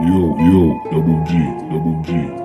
Double G.